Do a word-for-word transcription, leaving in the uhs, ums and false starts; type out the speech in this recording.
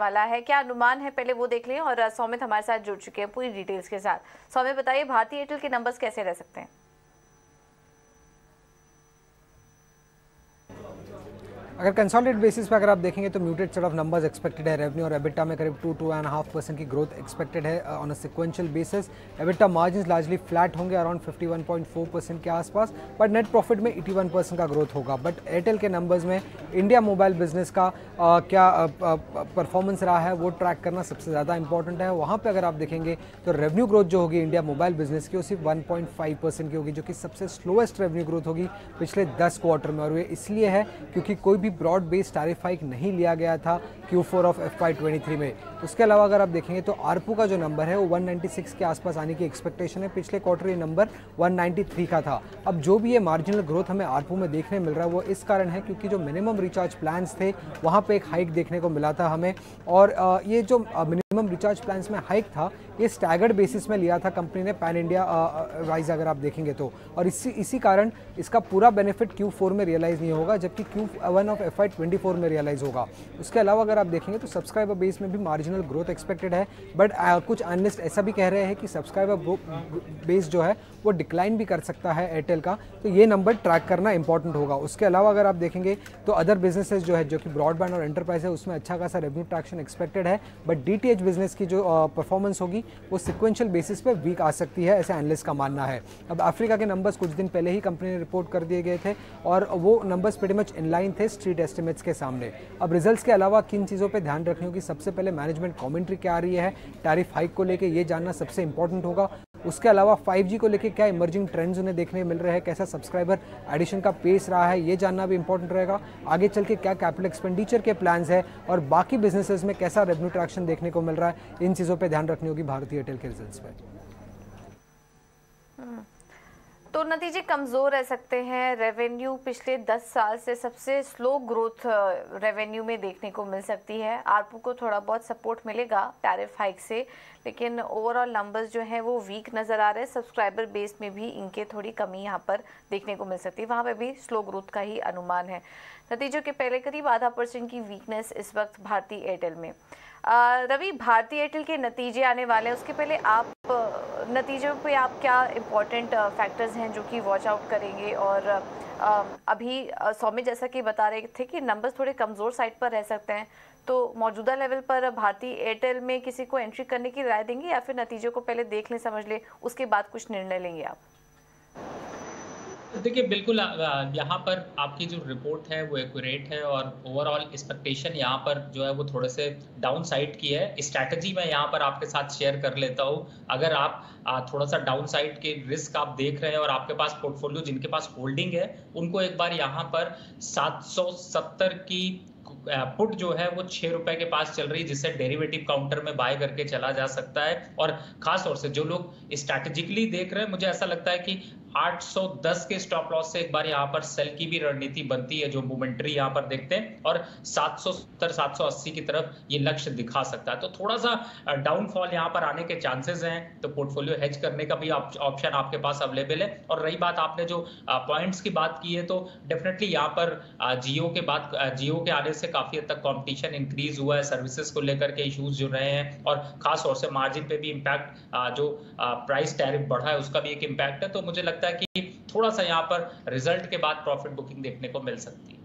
वाला है, क्या अनुमान है पहले वो देख लें। और सौमित हमारे साथ जुड़ चुके हैं पूरी डिटेल्स के साथ। सौमित बताइए, भारती एयरटेल के नंबर्स कैसे रह सकते हैं? अगर कंसोलिडेट बेसिस पर अगर आप देखेंगे तो muted sort of numbers expected है। रेवेन्यू और एबिटा में करीब two two and half percent की ग्रोथ एक्सपेक्टेड है on a sequential basis. EBITDA margin largely flat होंगे अराउंड इक्यावन पॉइंट चार परसेंट के आसपास, बट नेट प्रॉफिट में इक्यासी परसेंट का ग्रोथ होगा। बट एयरटेल के नंबर्स में इंडिया मोबाइल बिजनेस का आ, क्या परफॉर्मेंस रहा है वो ट्रैक करना सबसे ज़्यादा इंपॉर्टेंट है। वहाँ पर अगर आप देखेंगे तो रेवेन्यू ग्रोथ जो होगी इंडिया मोबाइल बिजनेस की वो सिर्फ वन पॉइंट फाइव परसेंट की होगी, जो कि सबसे स्लोएस्ट रेवेन्यू ग्रोथ होगी पिछले दस क्वार्टर में। और ये इसलिए है क्योंकि कोई भी ब्रॉड बेस्ड टैरिफ हाइक नहीं लिया गया था Q four of F Y twenty three में। उसके अलावा अगर आप देखेंगे तो आरपू का जो नंबर है वो एक सौ छियानवे के आसपास आने की एक्सपेक्टेशन है। पिछले क्वार्टर ये नंबर एक सौ तिरानवे का था। अब जो भी ये मार्जिनल ग्रोथ हमें आरपू में देखने मिल रहा है वो इस कारण है क्योंकि जो मिनिमम रिचार्ज प्लान्स थे वहाँ पर एक हाइक देखने को मिला था हमें। और ये जो मिनिमम रिचार्ज प्लान्स में हाइक था ये स्टैगर्ड बेसिस में लिया था कंपनी ने, पैन इंडिया वाइज अगर आप देखेंगे तो। और इसी इसी कारण इसका पूरा बेनिफिट क्यू फोर में रियलाइज़ नहीं होगा, जबकि Q one of F Y twenty four में रियलाइज़ होगा। उसके अलावा अगर आप देखेंगे तो सब्सक्राइबर बेस में भी मार्जिनल ग्रोथ एक्सपेक्टेड है, बट कुछ एनालिस्ट ऐसा भी कह रहे हैं कि सब्सक्राइबर बेस जो है वो डिक्लाइन भी कर सकता है एयरटेल का। तो ये नंबर ट्रैक करना इंपॉर्टेंट होगा। उसके अलावा अगर आप देखेंगे तो अदर बिजनेसेस जो है, जो कि ब्रॉडबैंड और एंटरप्राइज है, उसमें अच्छा खासा रेवेन्यू ट्रैक्शन एक्सपेक्टेड है, but D T H business की जो परफॉर्मेंस होगी वो सिक्वेंशियल बेसिस पे वीक आ सकती है, ऐसे एनालिस्ट का मानना है। अब अफ्रीका के नंबर्स कुछ दिन पहले ही कंपनी ने रिपोर्ट कर दिए गए थे और वो नंबर्स प्रीटी मच इनलाइन थे स्ट्रीट एस्टिमेट्स के सामने। अब रिजल्ट्स के अलावा किन चीज़ों पे ध्यान रखनी होगी? सबसे पहले मैनेजमेंट कमेंट्री क्या आ रही है टैरिफ हाइक को लेकर, ये जानना सबसे इंपॉर्टेंट होगा। उसके अलावा फाइव जी को लेके क्या इमर्जिंग ट्रेंड्स उन्हें देखने मिल रहे हैं, कैसा सब्सक्राइबर एडिशन का पेस रहा है ये जानना भी इंपॉर्टेंट रहेगा। आगे चल के क्या कैपिटल एक्सपेंडिचर के प्लान्स है और बाकी बिजनेसेस में कैसा रेवेन्यू ट्रैक्शन देखने को मिल रहा है, इन चीज़ों पे ध्यान रखनी होगी भारती एयरटेल के रिजल्ट्स पे। तो नतीजे कमज़ोर रह सकते हैं। रेवेन्यू पिछले दस साल से सबसे स्लो ग्रोथ रेवेन्यू में देखने को मिल सकती है। आरपू को थोड़ा बहुत सपोर्ट मिलेगा टैरिफ हाइक से, लेकिन ओवरऑल नंबर्स जो हैं वो वीक नज़र आ रहे हैं। सब्सक्राइबर बेस में भी इनके थोड़ी कमी यहाँ पर देखने को मिल सकती है, वहाँ पर भी स्लो ग्रोथ का ही अनुमान है। नतीजों के पहले करीब आधा परसेंट की वीकनेस इस वक्त भारती एयरटेल में। रवि, भारती एयरटेल के नतीजे आने वाले हैं, उसके पहले आप नतीजों पे आप क्या इम्पोर्टेंट फैक्टर्स हैं जो कि वॉच आउट करेंगे? और अभी सौम्य जैसा कि बता रहे थे कि नंबर्स थोड़े कमज़ोर साइड पर रह सकते हैं, तो मौजूदा लेवल पर भारती एयरटेल में किसी को एंट्री करने की राय देंगे या फिर नतीजों को पहले देख लें, समझ लें, उसके बाद कुछ निर्णय लेंगे आप? देखिए, बिल्कुल यहाँ पर आपकी जो रिपोर्ट है वो एक्यूरेट है और ओवरऑल एक्सपेक्टेशन यहाँ पर जो है वो थोड़े से डाउन साइड की है। स्ट्रैटेजी मैं यहाँ पर आपके साथ शेयर कर लेता हूँ। अगर आप थोड़ा सा डाउन साइड के रिस्क आप देख रहे हैं और आपके पास पोर्टफोलियो जिनके पास होल्डिंग है उनको एक बार यहाँ पर सात सौ सत्तर की पुट जो है वो छह रुपए के पास चल रही है, जिससे डेरिवेटिव काउंटर में बाय करके चला जा सकता है। और खास तौर से जो लोग स्ट्रैटेजिकली देख रहे हैं, मुझे ऐसा लगता है कि आठ सौ दस के स्टॉप लॉस से एक बार यहाँ पर सेल की भी रणनीति बनती है, जो मोमेंट्री यहाँ पर देखते हैं, और सात सौ सत्तर सात सौ अस्सी की तरफ ये लक्ष्य दिखा सकता है। तो थोड़ा सा डाउनफॉल यहाँ पर आने के चांसेस हैं, तो पोर्टफोलियो हेज करने का भी ऑप्शन आपके पास अवेलेबल है। और रही बात आपने जो पॉइंट्स की बात की है, तो डेफिनेटली यहाँ पर जियो के बाद जियो के आने से काफी हद तक कॉम्पिटिशन इंक्रीज हुआ है, सर्विसेज को लेकर के इश्यूज जो रहे हैं और खास तौर से मार्जिन पे भी इम्पैक्ट, जो प्राइस टैरिफ बढ़ा है उसका भी एक इम्पैक्ट है। तो मुझे लगता है कि थोड़ा सा यहाँ पर रिजल्ट के बाद प्रॉफिट बुकिंग देखने को मिल सकती है।